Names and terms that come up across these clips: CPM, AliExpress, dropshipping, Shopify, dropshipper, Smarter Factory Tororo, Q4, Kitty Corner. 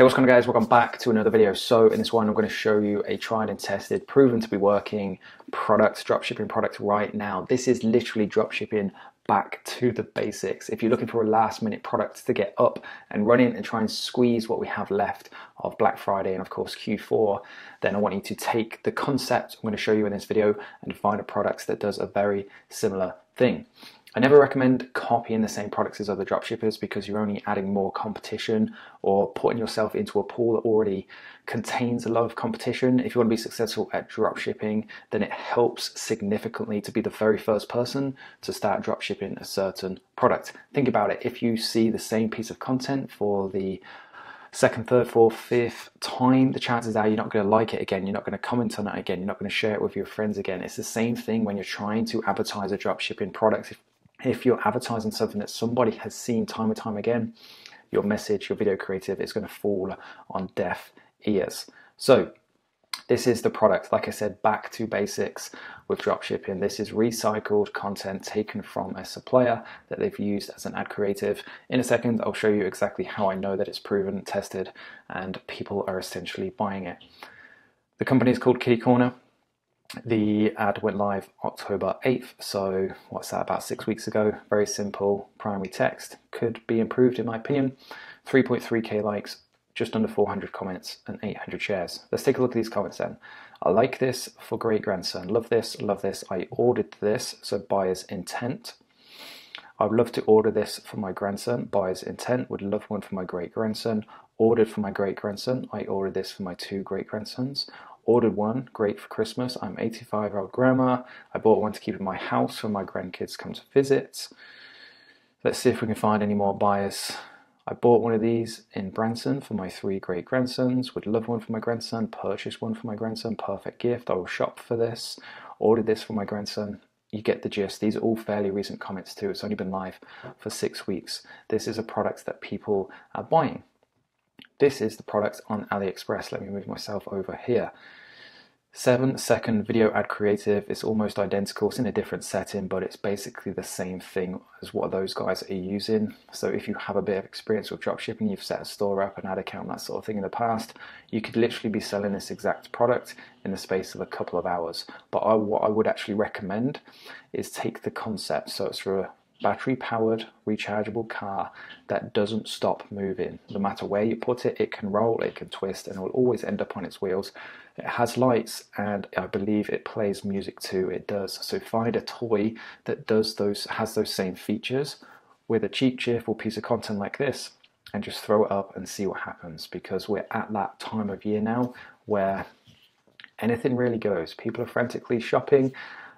Hey, what's going on guys, welcome back to another video. So in this one I'm going to show you a tried and tested, proven to be working product, dropshipping product right now. This is literally dropshipping back to the basics. If you're looking for a last minute product to get up and running and try and squeeze what we have left of Black Friday and of course Q4, then I want you to take the concept I'm going to show you in this video and find a product that does a very similar thing. I never recommend copying the same products as other dropshippers because you're only adding more competition or putting yourself into a pool that already contains a lot of competition. If you want to be successful at dropshipping, then it helps significantly to be the very first person to start dropshipping a certain product. Think about it. If you see the same piece of content for the second, third, fourth, fifth time, the chances are you're not going to like it again, you're not going to comment on it again, you're not going to share it with your friends again. It's the same thing when you're trying to advertise a dropshipping product. If you're advertising something that somebody has seen time and time again, your message, your video creative is going to fall on deaf ears. So this is the product, like I said, back to basics with dropshipping. This is recycled content taken from a supplier that they've used as an ad creative. In a second, I'll show you exactly how I know that it's proven, tested, and people are essentially buying it. The company is called Kitty Corner. The ad went live October 8th, so what's that, about 6 weeks ago? Very simple primary text, could be improved in my opinion. 3.3k likes, just under 400 comments and 800 shares. Let's take a look at these comments then. I like this for great grandson, love this, I ordered this, so buyer's intent. I'd love to order this for my grandson, buyer's intent, would love one for my great grandson, ordered for my great grandson, I ordered this for my two great grandsons. Ordered one, great for Christmas. I'm 85-year-old grandma. I bought one to keep in my house when my grandkids come to visit. Let's see if we can find any more buyers. I bought one of these in Branson for my three great grandsons. Would love one for my grandson. Purchased one for my grandson. Perfect gift. I will shop for this. Ordered this for my grandson. You get the gist. These are all fairly recent comments too. It's only been live for 6 weeks. This is a product that people are buying. This is the product on AliExpress. Let me move myself over here. 7-second video ad creative. It's almost identical. It's in a different setting, but it's basically the same thing as what those guys are using. So if you have a bit of experience with dropshipping, you've set a store up, an ad account, that sort of thing in the past, you could literally be selling this exact product in the space of a couple of hours. But what I would actually recommend is take the concept. So it's for a battery-powered, rechargeable car that doesn't stop moving. No matter where you put it, it can roll, it can twist, and it will always end up on its wheels. It has lights, and I believe it plays music too. It does. So find a toy that does those, has those same features with a cheap, cheerful piece of content like this, and just throw it up and see what happens, because we're at that time of year now where anything really goes. People are frantically shopping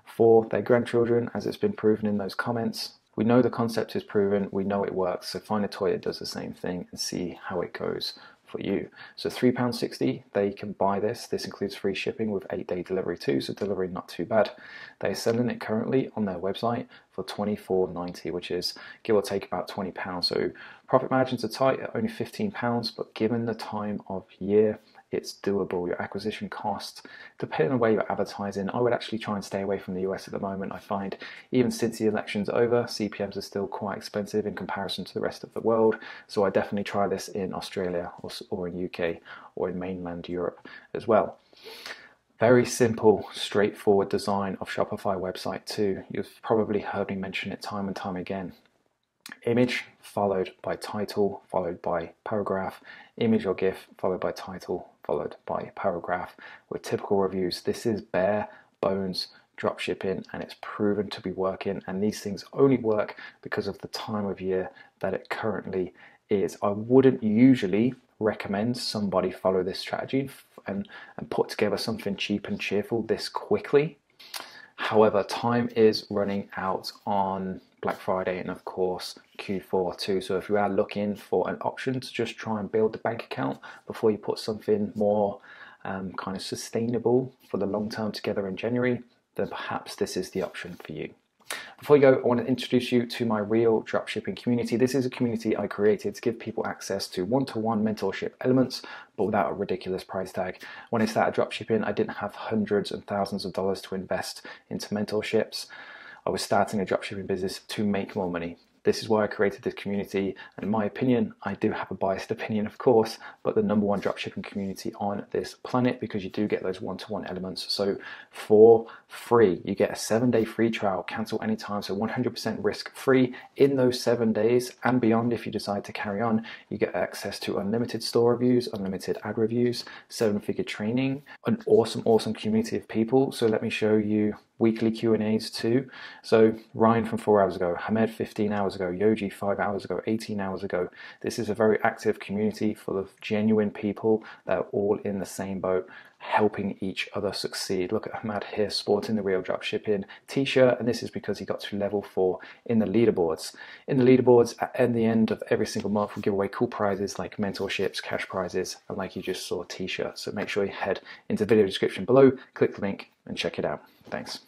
for their grandchildren, as it's been proven in those comments. We know the concept is proven, we know it works, so find a toy that does the same thing and see how it goes for you. So £3.60, they can buy this. This includes free shipping with 8-day delivery too, so delivery not too bad. They're selling it currently on their website for £24.90, which is give or take about £20. So profit margins are tight at only £15, but given the time of year, it's doable. Your acquisition costs, depending on where you're advertising, I would actually try and stay away from the US at the moment. I find even since the election's over, CPMs are still quite expensive in comparison to the rest of the world. So I definitely try this in Australia or in UK or in mainland Europe as well. Very simple, straightforward design of Shopify website too. You've probably heard me mention it time and time again. Image followed by title, followed by paragraph, image or GIF followed by title, followed by paragraph with typical reviews. This is bare bones dropshipping and it's proven to be working, and these things only work because of the time of year that it currently is. I wouldn't usually recommend somebody follow this strategy and put together something cheap and cheerful this quickly. However, time is running out on Black Friday and of course Q4 too. So if you are looking for an option to just try and build the bank account before you put something more kind of sustainable for the long term together in January, then perhaps this is the option for you. Before you go, I want to introduce you to my real dropshipping community. This is a community I created to give people access to one-to-one mentorship elements, but without a ridiculous price tag. When I started dropshipping, I didn't have hundreds and thousands of dollars to invest into mentorships. I was starting a dropshipping business to make more money. This is why I created this community, and in my opinion, I do have a biased opinion of course, but the number one dropshipping community on this planet, because you do get those one-to-one elements. So for free, you get a 7-day free trial, cancel anytime, so 100% risk-free in those 7 days and beyond. If you decide to carry on, you get access to unlimited store reviews, unlimited ad reviews, 7-figure training, an awesome community of people. So let me show you weekly Q&As too. So Ryan from 4 hours ago, Hamed 15 hours ago, Yoji 5 hours ago, 18 hours ago. This is a very active community full of genuine people that are all in the same boat, helping each other succeed. Look at Hamed here sporting the Real Dropshipping t-shirt, and this is because he got to level 4 in the leaderboards. In the leaderboards, at the end of every single month, we'll give away cool prizes like mentorships, cash prizes, and like you just saw, t-shirts. So make sure you head into the video description below, click the link, and check it out. Thanks.